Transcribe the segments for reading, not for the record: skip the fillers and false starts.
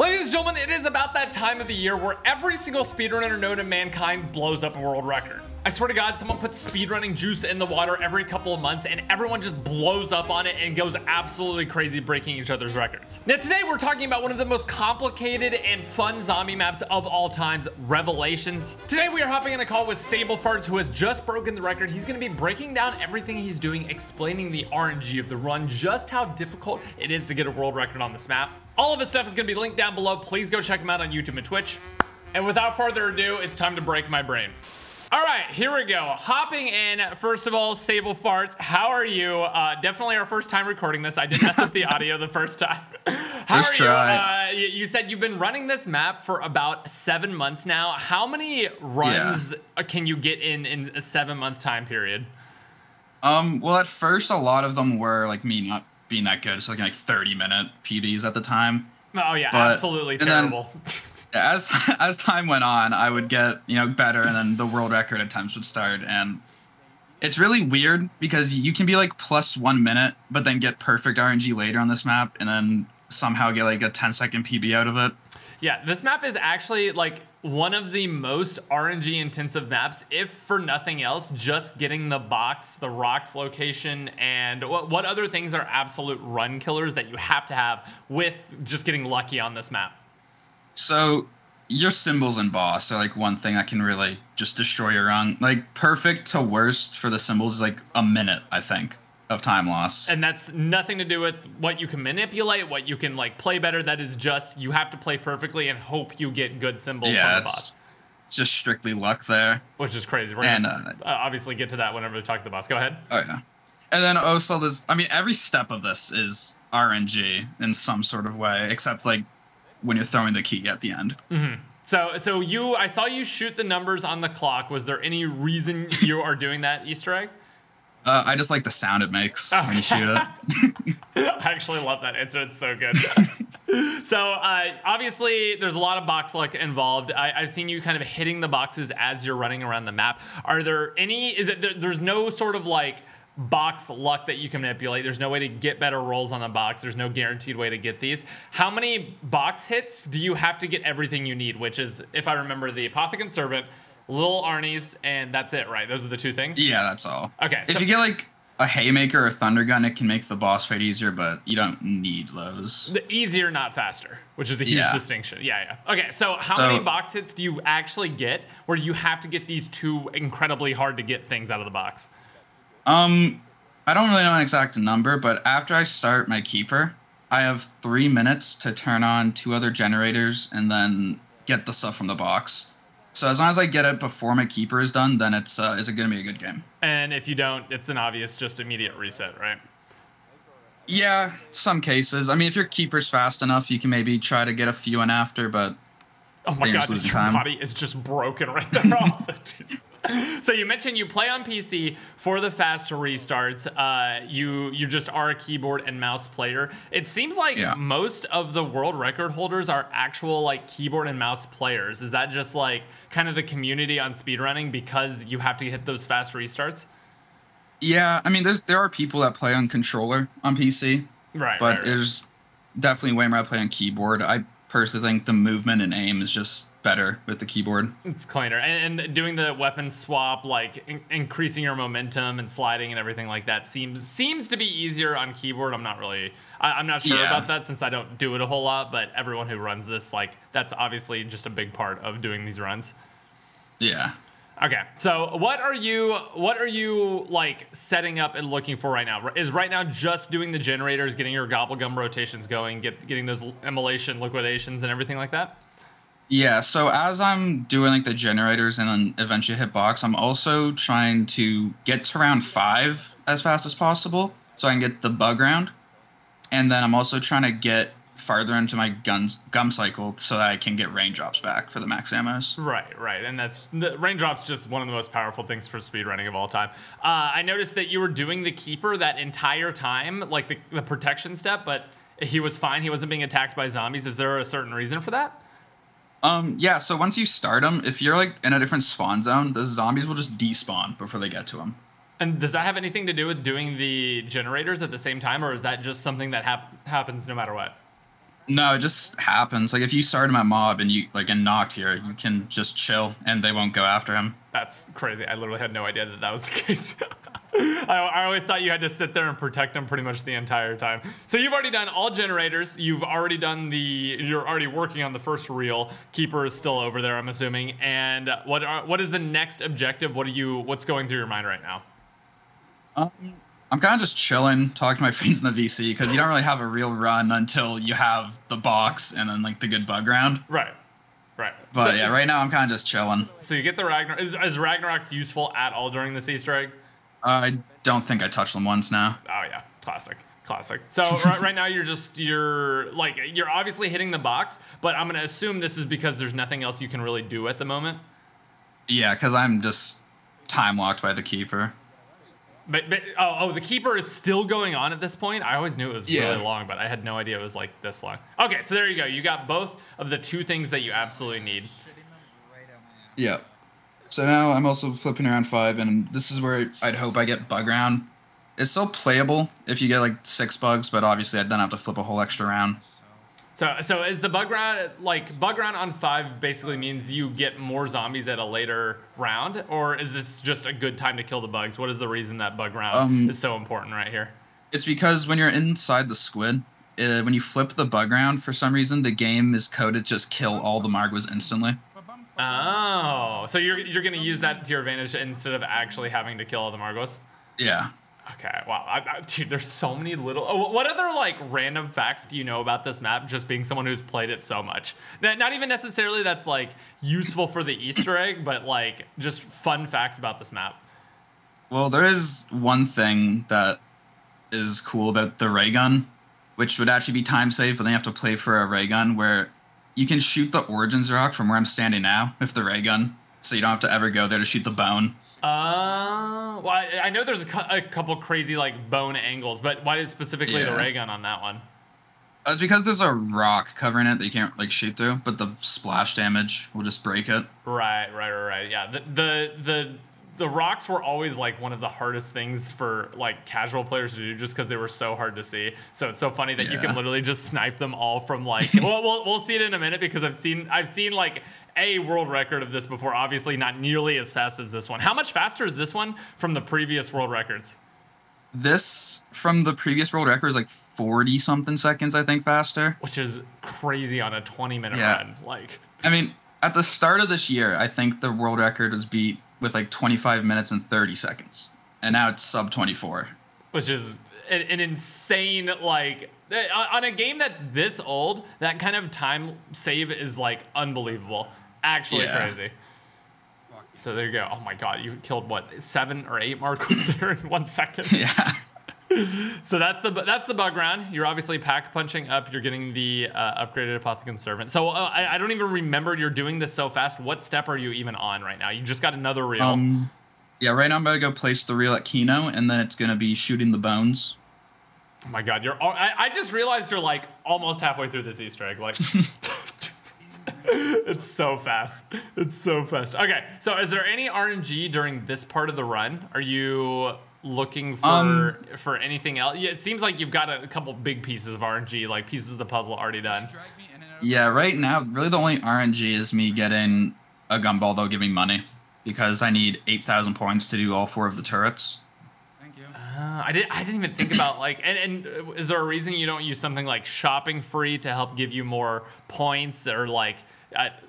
Ladies and gentlemen, it is about that time of the year where every single speedrunner known to mankind blows up a world record. I swear to God, someone puts speedrunning juice in the water every couple of months and everyone just blows up on it and goes absolutely crazy breaking each other's records. Now today we're talking about one of the most complicated and fun zombie maps of all times, Revelations. Today we are hopping on a call with Sablefarts, who has just broken the record. He's going to be breaking down everything he's doing, explaining the RNG of the run, just how difficult it is to get a world record on this map. All of his stuff is going to be linked down below. Please go check him out on YouTube and Twitch. And without further ado, it's time to break my brain. All right, here we go. Hopping in, first of all, Sablefarts, how are you? Definitely our first time recording this. I did mess up the audio the first time. How are you? You said you've been running this map for about 7 months now. How many runs can you get in a 7-month time period? Well, at first, a lot of them were like me not being that good. So like 30-minute PDs at the time. Oh yeah, but, absolutely terrible. As time went on, I would get, you know, better, and then the world record attempts would start. And it's really weird because you can be like plus 1 minute, but then get perfect RNG later on this map and then somehow get like a 10-second PB out of it. Yeah, this map is actually like one of the most RNG intensive maps, if for nothing else, just getting the box, the rocks location, and what other things are absolute run killers that you have to have with just getting lucky on this map. So your symbols and boss are like one thing that can really just destroy your run. Like perfect to worst for the symbols is like a minute, I think, of time loss. And that's nothing to do with what you can manipulate, what you can like play better. That is just, you have to play perfectly and hope you get good symbols on the boss. It's just strictly luck there. Which is crazy. We're gonna obviously get to that whenever we talk to the boss. Go ahead. Oh yeah. And then also there's, I mean, every step of this is RNG in some sort of way, except like when you're throwing the key at the end. Mm-hmm. So you, I saw you shoot the numbers on the clock. Was there any reason you are doing that Easter egg? I just like the sound it makes when you shoot it. I actually love that answer. It's so good. So obviously there's a lot of box luck involved. I've seen you kind of hitting the boxes as you're running around the map. Are there any, there's no sort of like box luck that you can manipulate? There's no way to get better rolls on the box. There's no guaranteed way to get these. How many box hits do you have to get everything you need, which is, if I remember, the Apothicon Servant, Little Arnie's, and that's it, right? Those are the two things? Yeah, that's all. Okay. If you get like a haymaker or a thunder gun, it can make the boss fight easier, but you don't need those. The easier, not faster, which is a huge distinction. Yeah, yeah. Okay, so how many box hits do you actually get where you have to get these two incredibly hard to get things out of the box? I don't really know an exact number, but after I start my keeper, I have 3 minutes to turn on 2 other generators and then get the stuff from the box. So as long as I get it before my keeper is done, then it's going to be a good game. And if you don't, it's an obvious just immediate reset, right? Yeah, some cases. I mean, if your keeper's fast enough, you can maybe try to get a few in after, but... Oh my God, your body is just broken right there. Also, Jesus. So you mentioned you play on PC for the fast restarts. You just are a keyboard and mouse player. It seems like most of the world record holders are actual like keyboard and mouse players. Is that just like kind of the community on speedrunning because you have to hit those fast restarts? Yeah, I mean, there are people that play on controller on PC, right? But there's definitely way more I play on keyboard. I personally think the movement and aim is just better with the keyboard. It's cleaner. And doing the weapon swap, like increasing your momentum and sliding and everything like that seems to be easier on keyboard. I'm not sure about that since I don't do it a whole lot, but everyone who runs this, like, that's obviously just a big part of doing these runs. Yeah. Okay. So what are you like setting up and looking for right now? Is right now just doing the generators, getting your gobble gum rotations going, getting those immolation liquidations and everything like that? Yeah. So as I'm doing like the generators and then eventually hit box, I'm also trying to get to round 5 as fast as possible so I can get the bug round. And then I'm also trying to get farther into my gum cycle so that I can get raindrops back for the max ammos. Right. And that's the raindrops, just one of the most powerful things for speedrunning of all time. I noticed that you were doing the keeper that entire time, like the protection step, but he was fine. He wasn't being attacked by zombies. Is there a certain reason for that? Yeah, so once you start him, if you're like in a different spawn zone, the zombies will just despawn before they get to him. And does that have anything to do with doing the generators at the same time, or is that just something that happens no matter what? No, it just happens. Like if you start him at mob and you like and knocked here, you can just chill and they won't go after him. That's crazy. I literally had no idea that that was the case. I always thought you had to sit there and protect them pretty much the entire time. So you've already done all generators. You've already done the, you're already working on the first reel. Keeper is still over there, I'm assuming. And what is the next objective? What are you, what's going through your mind right now? I'm kind of just chilling, talking to my friends in the VC, because you don't really have a real run until you have the box and then like the good bug round. Right. Right. But so yeah, right now I'm kind of just chilling. So you get the Ragnarok. Is Ragnarok useful at all during this Easter egg? I don't think I touched them once now. Oh yeah, classic, classic. So right now you're just, you're obviously hitting the box, but I'm gonna assume this is because there's nothing else you can really do at the moment. Yeah, because I'm just time locked by the keeper. But oh, the keeper is still going on at this point. I always knew it was really long, but I had no idea it was like this long. Okay, so there you go. You got both of the two things that you absolutely need. Yeah. So now I'm also flipping around 5, and this is where I'd hope I get bug round. It's still playable if you get like 6 bugs, but obviously I'd then have to flip a whole extra round. So is the bug round, like bug round on 5 basically means you get more zombies at a later round, or is this just a good time to kill the bugs? What is the reason that bug round is so important right here? It's because when you're inside the squid, when you flip the bug round, for some reason the game is coded to just kill all the Margwas instantly. Oh, so you're going to use that to your advantage instead of actually having to kill all the Margwas? Yeah. Okay, wow. Dude, there's so many little... Oh, what other, like, random facts do you know about this map, just being someone who's played it so much? Not even necessarily that's, like, useful for the Easter egg, but, like, just fun facts about this map. Well, there is one thing that is cool about the ray gun, which would actually be time saved, but then you have to play for a ray gun where... You can shoot the Origins rock from where I'm standing now with the ray gun, so you don't have to ever go there to shoot the bone. Well, I know there's a couple crazy like bone angles, but why is specifically the ray gun on that one? It's because there's a rock covering it that you can't like shoot through, but the splash damage will just break it. Right. Yeah, the rocks were always like one of the hardest things for like casual players to do just because they were so hard to see. So it's so funny that you can literally just snipe them all from like, well, we'll see it in a minute because I've seen like a world record of this before, obviously not nearly as fast as this one. How much faster is this one from the previous world records? This from the previous world record is like 40 something seconds, I think, faster. Which is crazy on a 20-minute run. Like, I mean, at the start of this year, I think the world record was beat with like 25 minutes and 30 seconds. And now it's sub 24. Which is an insane, like, on a game that's this old, that kind of time save is like unbelievable. Actually crazy. So there you go. Oh my God, you killed what, 7 or 8 Margwas there in 1 second? Yeah. So that's the bug round. You're obviously pack punching up. You're getting the upgraded Apothicon Servant. So I don't even remember you're doing this so fast. What step are you even on right now? You just got another reel. Yeah, right now I'm about to go place the reel at Kino, and then it's going to be shooting the bones. Oh my God, you're! I just realized you're like almost halfway through this Easter egg. Like, it's so fast. It's so fast. Okay, so is there any RNG during this part of the run? Are you looking for anything else? Yeah, it seems like you've got a couple big pieces of RNG, like pieces of the puzzle already done. Yeah, right now, really the only RNG is me getting a gumball, though, giving money, because I need 8,000 points to do all 4 of the turrets. Thank you. I didn't even think about, like, and is there a reason you don't use something like shopping free to help give you more points, or like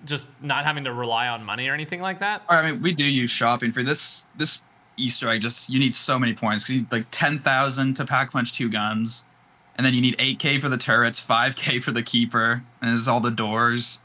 just not having to rely on money or anything like that? I mean, we do use shopping for this Easter egg. Just, you need so many points because you need like 10,000 to pack punch 2 guns, and then you need 8K for the turrets, 5K for the keeper, and there's all the doors.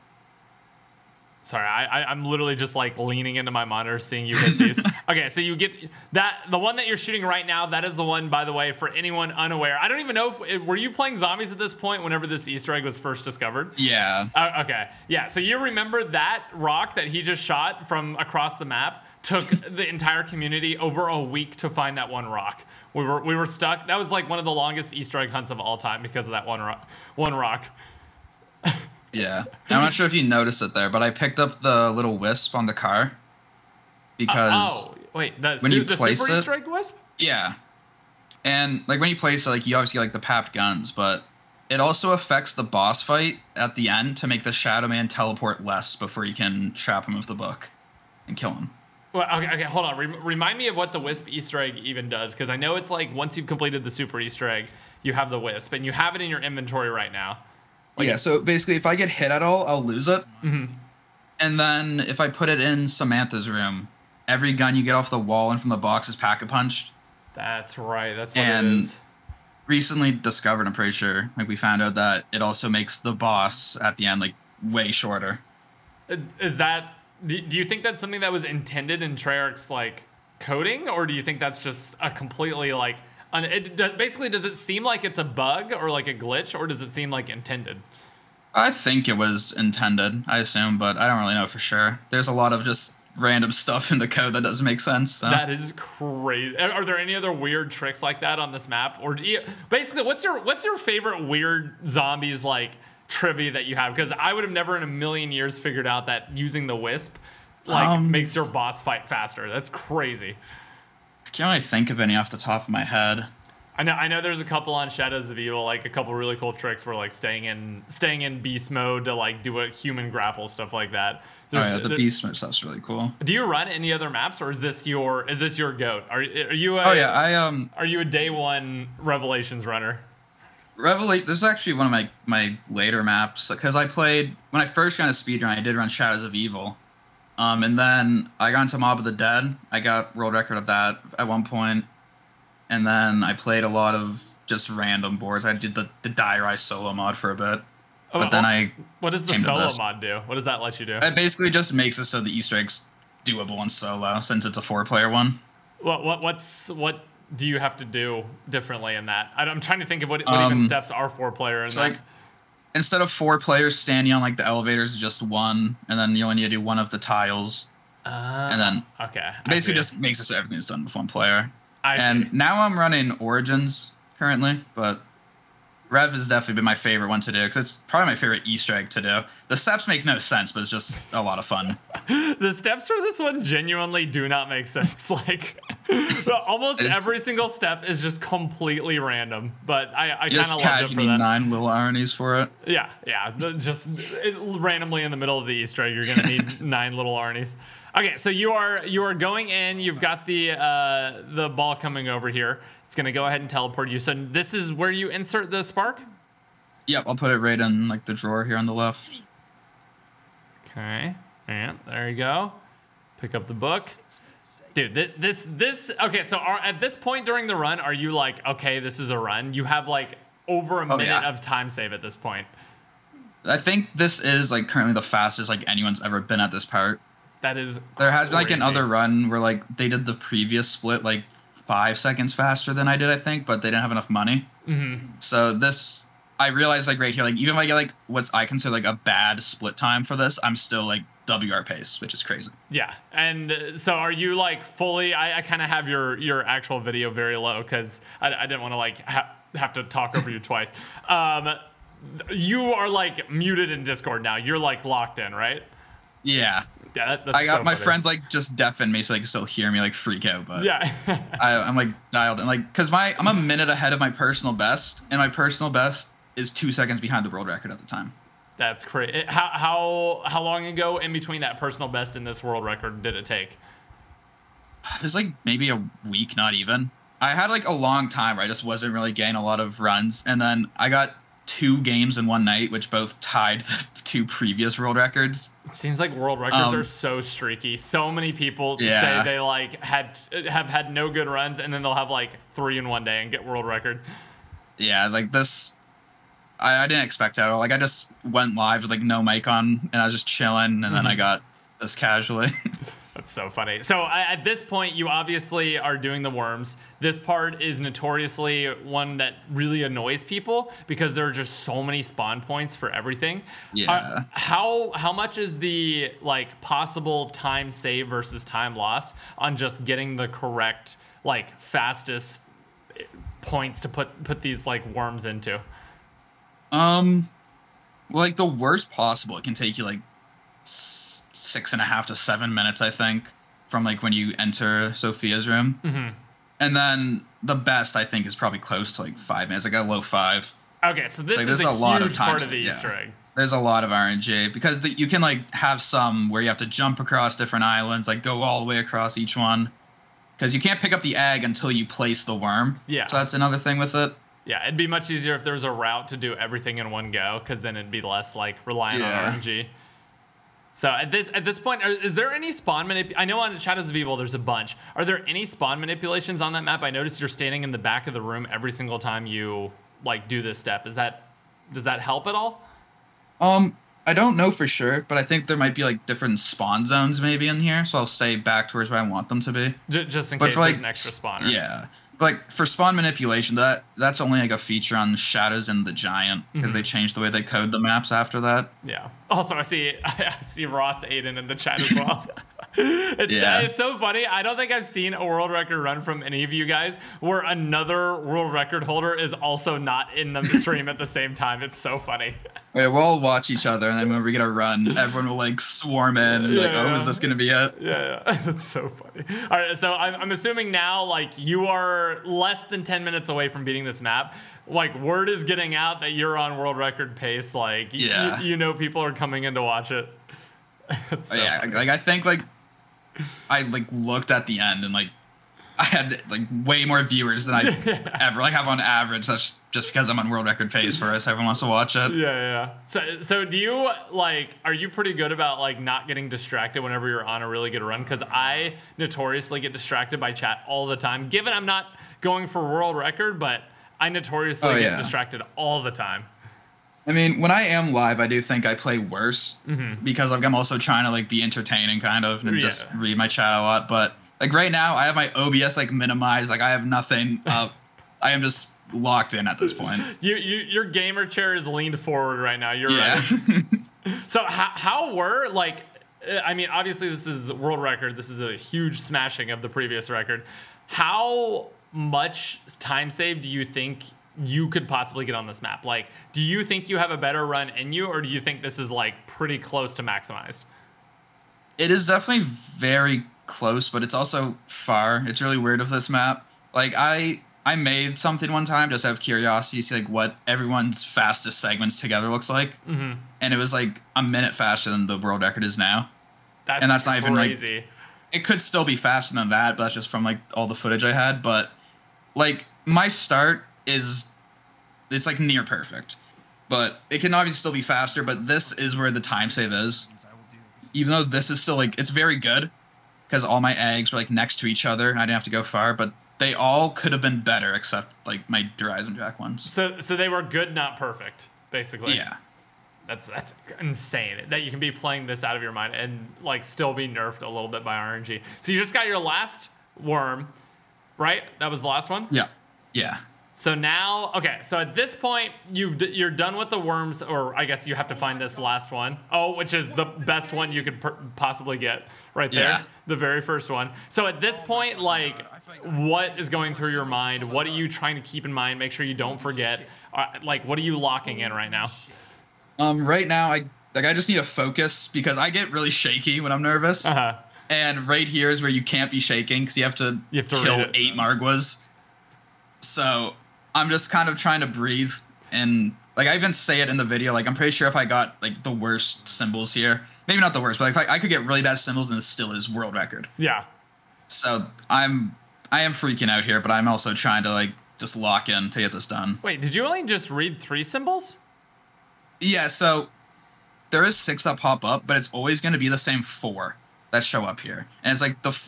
Sorry, I'm literally just like leaning into my monitor seeing you hit these. Okay, so you get that, the one that you're shooting right now, that is the one, by the way, for anyone unaware. I don't even know if, were you playing zombies at this point whenever this Easter egg was first discovered? Yeah. Okay, yeah, so you remember that rock that he just shot from across the map took the entire community over a week to find that one rock. We were stuck. That was like one of the longest Easter egg hunts of all time because of that one rock. Yeah, I'm not sure if you noticed it there, but I picked up the little wisp on the car because when you place super Easter egg wisp? Yeah, and like when you place it, like you obviously get like the papped guns, but It also affects the boss fight at the end to make the Shadow Man teleport less before you can trap him with the book and kill him. Well, okay, hold on. Remind me of what the Wisp Easter egg even does, because I know it's like once you've completed the Super Easter egg, you have the Wisp, and you have it in your inventory right now. Like, yeah, so basically if I get hit at all, I'll lose it. Mm-hmm. And then if I put it in Samantha's room, every gun you get off the wall and from the box is pack-a-punched. That's right. That's what it is. Recently discovered, I'm pretty sure, like we found out that it also makes the boss at the end like way shorter. Is that, do you think that's something that was intended in Treyarch's like coding, or do you think that's just a completely like, basically does it seem like it's a bug or like a glitch, or does it seem like intended? I think it was intended, I assume, but I don't really know for sure. There's a lot of just random stuff in the code that doesn't make sense. So. That is crazy. Are there any other weird tricks like that on this map? Or do you, basically, what's your favorite weird zombies like trivia that you have? Because I would have never in a million years figured out that using the Wisp like makes your boss fight faster. That's crazy. I can't really think of any off the top of my head. I know there's a couple on Shadows of Evil, like a couple really cool tricks where like staying in beast mode to like do a human grapple, stuff like that. Oh, yeah, the beast mode stuff's really cool. Do you run any other maps, or is this your goat? Are you are you a day one Revelations runner? This is actually one of my later maps, because I played when I first got into speedrun, I did run Shadows of Evil. And then I got into Mob of the Dead. I got world record of that at one point. And then I played a lot of just random boards. I did the Die Rise solo mod for a bit. Oh, but then what does the solo mod do? What does that let you do? It basically just makes it so the Easter egg's doable in solo, since it's a 4-player one. What do you have to do differently in that? I'm trying to think of what even steps are 4-player in that. Like, instead of 4 players standing on like the elevators, just one, and then you only need to do one of the tiles. And then okay, basically just makes it so everything's done with one player. Now I'm running Origins currently, but Rev has definitely been my favorite one to do, because it's probably my favorite Easter egg to do. The steps make no sense, but it's just a lot of fun. The steps for this one genuinely do not make sense. Like, almost every single step is just completely random, but I kind of love it for that. Just casually 9 little ironies for it. Yeah. Randomly in the middle of the Easter egg, you're going to need 9 little ironies. Okay, so you are going in. You've got the ball coming over here. It's gonna go ahead and teleport you. So this is where you insert the spark? Yep, I'll put it right in like the drawer here on the left. Okay, and there you go. Pick up the book. Dude, this okay, so at this point during the run, are you like, okay, this is a run? You have like over a minute of time save at this point. I think this is like currently the fastest like anyone's ever been at this part. That is crazy. There has been like another run where like they did the previous split like 5 seconds faster than I did, I think, but they didn't have enough money. Mm-hmm. So this, I realized like right here, like even if I get like what I consider like a bad split time for this, I'm still like WR pace, which is crazy. Yeah, and so are you like fully? I kind of have your actual video very low because I didn't want to like have to talk over you twice. You are like muted in Discord now. You're like locked in, right? Yeah, that's I got so my funny. Friends like just deafen me so they can still hear me like freak out, but yeah. I'm like dialed in, like, because I'm a minute ahead of my personal best, and my personal best is 2 seconds behind the world record at the time. That's crazy. How long ago in between that personal best and this world record did it take? It was like maybe a week, not even. I had like a long time where I just wasn't really getting a lot of runs, and then I got 2 games in one night, which both tied the 2 previous world records. It seems like world records are so streaky. So many people say they like have had no good runs, and then they'll have like 3 in one day and get world record. Yeah, like this, I didn't expect that at all. Like I just went live with like no mic on, and I was just chilling, and then I got this casually. That's so funny. So at this point, you obviously are doing the worms. This part is notoriously one that really annoys people because there are just so many spawn points for everything. Yeah. How much is the like possible time save versus time loss on just getting the correct like fastest points to put these like worms into? Like the worst possible, it can take you like 6.5 to 7 minutes, I think, from like when you enter Sophia's room. And then the best, I think, is probably close to like 5 minutes, like a low 5. Okay, so this is a huge part of the Easter egg. There's a lot of RNG because you can like have some where you have to jump across different islands, like go all the way across each one, because you can't pick up the egg until you place the worm. Yeah. So that's another thing with it. Yeah, it'd be much easier if there was a route to do everything in one go, because then it'd be less like reliant on RNG. So at this point, is there any spawn manipulation? I know on Shadows of Evil, there's a bunch. Are there any spawn manipulations on that map? I noticed you're standing in the back of the room every single time you like do this step. Does that help at all? I don't know for sure, but I think there might be like different spawn zones maybe in here, so I'll stay back towards where I want them to be. Just in case there's like an extra spawner. Yeah, like for spawn manipulation, that's only like a feature on Shadows and the Giant, because they changed the way they code the maps after that. Yeah. Also, I see Ross Aiden in the chat as well. It's so funny. I don't think I've seen a world record run from any of you guys where another world record holder is also not in the stream at the same time. It's so funny. Yeah, we'll all watch each other, and then when we get a run, everyone will like swarm in and be like, oh, is this gonna be it? Yeah, that's so funny. All right, so I'm assuming now like you are less than 10 minutes away from beating this map. Like word is getting out that you're on world record pace. Like you know people are coming in to watch it. Funny. Like I think like I like looked at the end and like I had like way more viewers than I ever like have on average. That's just because I'm on world record pace for us. Everyone wants to watch it. Yeah. So do you like, are you pretty good about like not getting distracted whenever you're on a really good run? Because I notoriously get distracted by chat all the time. Given I'm not going for world record, but I notoriously get distracted all the time. I mean, when I am live, I do think I play worse because like, I'm also trying to like be entertaining kind of and just read my chat a lot. But like right now, I have my OBS like minimized. Like I have nothing up. I am just locked in at this point. Your gamer chair is leaned forward right now. You're right. So how were like, I mean, obviously this is world record. This is a huge smashing of the previous record. How much time save do you think you could possibly get on this map? Like, do you think you have a better run in you, or do you think this is like pretty close to maximized? It is definitely very close, but it's also far. It's really weird with this map. Like I made something one time just out of curiosity to see like what everyone's fastest segments together looks like. And it was like a minute faster than the world record is now. That's not even crazy. Like, it could still be faster than that, but that's just from like all the footage I had. But like my start it's like near perfect, but it can obviously still be faster. But this is where the time save is, even though this is still like, it's very good because all my eggs were like next to each other and I didn't have to go far, but they all could have been better except like my Horizon Jack ones. So they were good, not perfect, basically. Yeah, that's insane that you can be playing this out of your mind and like still be nerfed a little bit by RNG. So you just got your last worm, right? That was the last one. Yeah. So now, okay, so at this point, you're done with the worms, or I guess you have to find this last one. Oh, which is the best one you could possibly get right there, the very first one. So at this point, like, what is going through your mind? What are you trying to keep in mind? Make sure you don't forget. Like, what are you locking in right now? Right now, I just need to focus because I get really shaky when I'm nervous. And right here is where you can't be shaking because you have to kill 8 Margwas. So I'm just kind of trying to breathe, and like I even say it in the video, like I'm pretty sure if I got like the worst symbols here, maybe not the worst, but like I could get really bad symbols and this still is world record. Yeah. So I am freaking out here, but I'm also trying to like just lock in to get this done. Wait, did you only just read 3 symbols? Yeah, so there is 6 that pop up, but it's always going to be the same 4 that show up here. And it's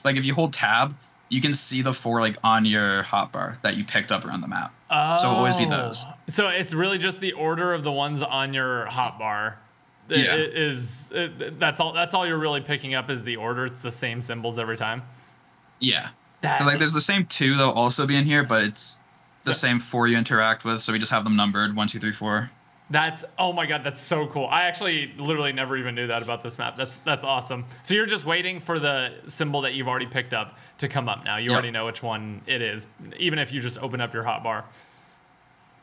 like if you hold tab, you can see the 4 like on your hotbar that you picked up around the map. Oh. So it'll always be those. So it's really just the order of the ones on your hotbar. Yeah. That's all you're really picking up is the order. It's the same symbols every time. Yeah. Like there's the same 2 that'll also be in here, but it's the same 4 you interact with. So we just have them numbered 1, 2, 3, 4. Oh my God, that's so cool. I actually literally never even knew that about this map. That's awesome. So you're just waiting for the symbol that you've already picked up to come up now. You already know which one it is, even if you just open up your hotbar.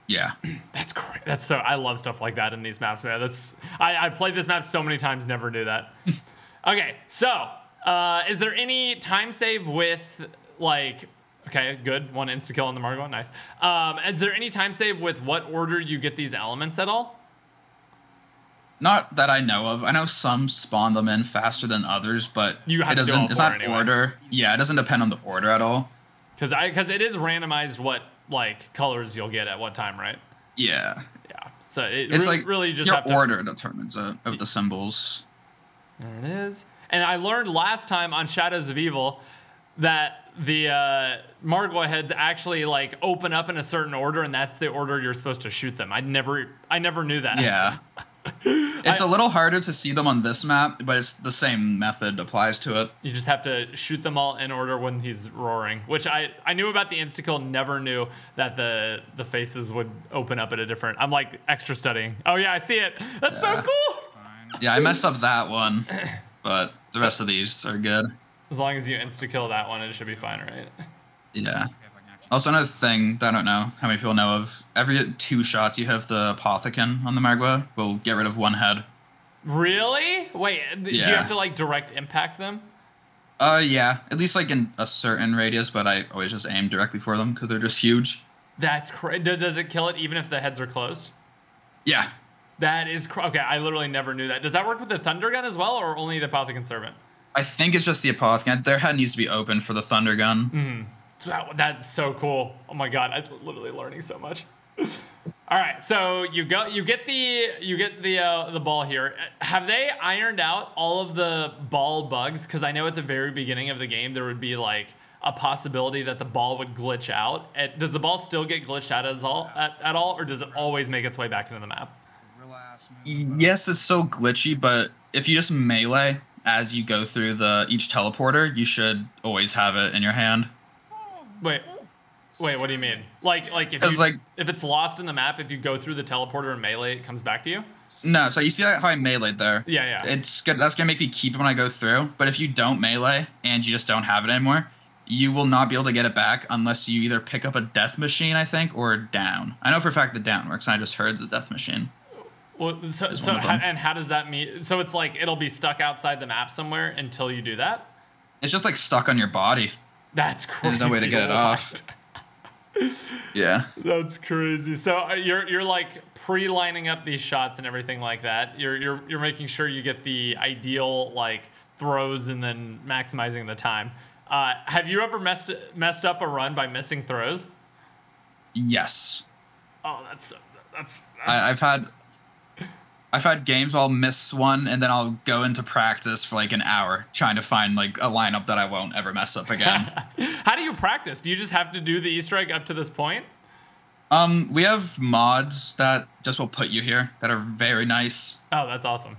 Yeah. That's great. I love stuff like that in these maps, man. I played this map so many times, never knew that. Okay, so is there any time save with like Okay, good. One insta-kill on the Margwas. Nice. Is there any time save with what order you get these elements at all? Not that I know of. I know some spawn them in faster than others, but it's not order. Yeah, it doesn't depend on the order at all. Because it is randomized what, like, colors you'll get at what time, right? Yeah. Yeah. So it's really just your order determines it, of the symbols. There it is. And I learned last time on Shadows of Evil that the Margwa heads actually like open up in a certain order, and that's the order you're supposed to shoot them. I never knew that. Yeah. It's a little harder to see them on this map, but it's the same method applies to it. You just have to shoot them all in order when he's roaring, which I knew about the insta-kill, never knew that the faces would open up at a different... I'm like extra studying. Oh yeah, I see it. That's so cool. Yeah, I messed up that one, but the rest of these are good. As long as you insta-kill that one, it should be fine, right? Yeah. Also, another thing that I don't know how many people know of, every 2 shots you have the Apothicon on the Margwa will get rid of 1 head. Really? Wait, yeah. Do you have to, like, direct impact them? Yeah. At least, like, in a certain radius, but I always just aim directly for them because they're just huge. That's crazy. Does it kill it even if the heads are closed? Yeah. That is okay. I literally never knew that. Does that work with the Thunder Gun as well, or only the Apothicon Servant? I think it's just the Apothicon. Their head needs to be open for the Thunder Gun. That's so cool. Oh my god, I'm literally learning so much. All right, so you get the ball here. Have they ironed out all of the ball bugs? Because I know at the very beginning of the game there would be like a possibility that the ball would glitch out. Does the ball still get glitched out at all, or does it always make its way back into the map? Yes, it's so glitchy, but if you just melee as you go through each teleporter, you should always have it in your hand. Wait, what do you mean? Like if it's lost in the map, if you go through the teleporter and melee, it comes back to you? No, so you see how I meleeed there? Yeah. It's good. That's going to make me keep it when I go through, but if you don't melee and you just don't have it anymore, you will not be able to get it back unless you either pick up a death machine, I think, or down. I know for a fact that down works, and I just heard the death machine. Well, so how does that mean? So it's like it'll be stuck outside the map somewhere until you do that? It's just like stuck on your body. That's crazy. There's no way to get it off. Yeah. That's crazy. So you're like pre-lining up these shots and everything like that. You're making sure you get the ideal like throws and then maximizing the time. Have you ever messed up a run by missing throws? Yes. Oh, I've had games where I'll miss one, and then I'll go into practice for like an hour trying to find like a lineup that I won't ever mess up again. How do you practice? Do you just have to do the Easter egg up to this point? We have mods that just will put you here that are very nice. Oh, that's awesome.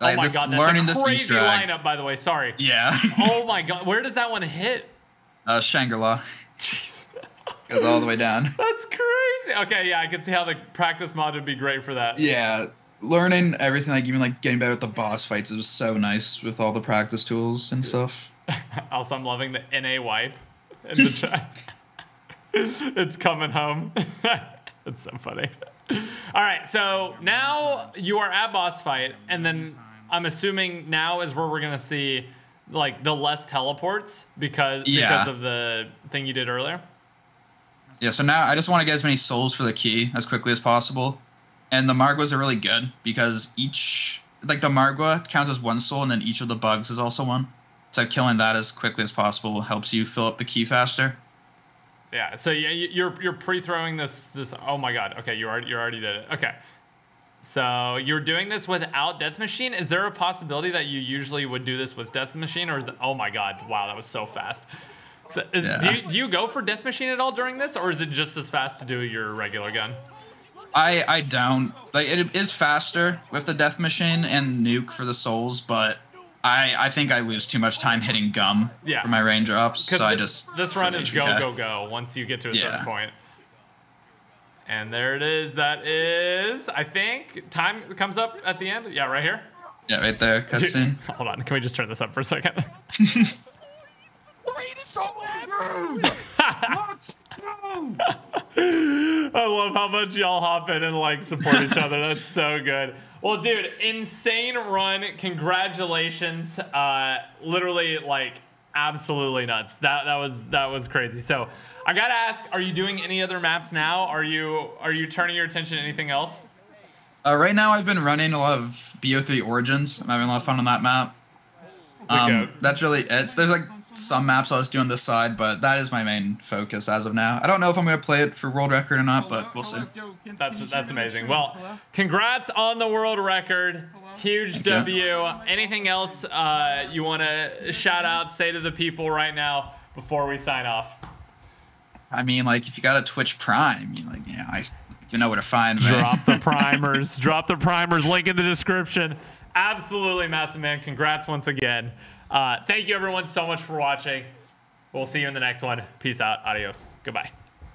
Like, oh my god, that's a crazy lineup, by the way. Sorry. Yeah. Oh my god, where does that one hit? Shangri-La. Jeez. Goes all the way down. That's crazy. Okay, yeah, I can see how the practice mod would be great for that. Yeah. Learning everything, like even like getting better at the boss fights, it was so nice with all the practice tools and stuff. Also, I'm loving the NA wipe in the chat. It's coming home. It's so funny. All right, so now you are at boss fight, and then I'm assuming now is where we're gonna see like the less teleports because of the thing you did earlier. Yeah. So now I just want to get as many souls for the key as quickly as possible. And the Margwas are really good because each, like the Margwa counts as 1 soul, and then each of the bugs is also 1. So killing that as quickly as possible helps you fill up the key faster. Yeah. So yeah, you're pre-throwing this. Oh my god. Okay, you already did it. Okay. So you're doing this without Death Machine. Is there a possibility that you usually would do this with Death Machine, or is that? Oh my god. Wow, that was so fast. So do you go for Death Machine at all during this, or is it just as fast to do your regular gun? I don't, like, it is faster with the death machine and nuke for the souls, but I think I lose too much time hitting gum for my range ups, so I just... This run is go once you get to a certain point. And there it is. That is, I think, time comes up at the end. Yeah, right here? Yeah, right there, cutscene. Hold on, can we just turn this up for a second? I love how much y'all hop in and like support each other. That's so good. Well, dude, insane run. Congratulations. Literally, like, absolutely nuts. That was crazy. So I gotta ask, are you doing any other maps now? Are you turning your attention to anything else? Right now I've been running a lot of BO3 Origins. I'm having a lot of fun on that map. That's really it. There's like some maps I was doing this side, but that is my main focus as of now. I don't know if I'm going to play it for world record or not, but we'll see. That's amazing. Well, congrats on the world record. Huge W. Anything else you want to shout out, say to the people right now before we sign off? I mean, like, if you got a Twitch Prime, you like, yeah, you know where to find me. Drop the primers. Drop the primers. Link in the description. Absolutely massive, man. Congrats once again. Thank you everyone so much for watching. We'll see you in the next one. Peace out. Adios. Goodbye.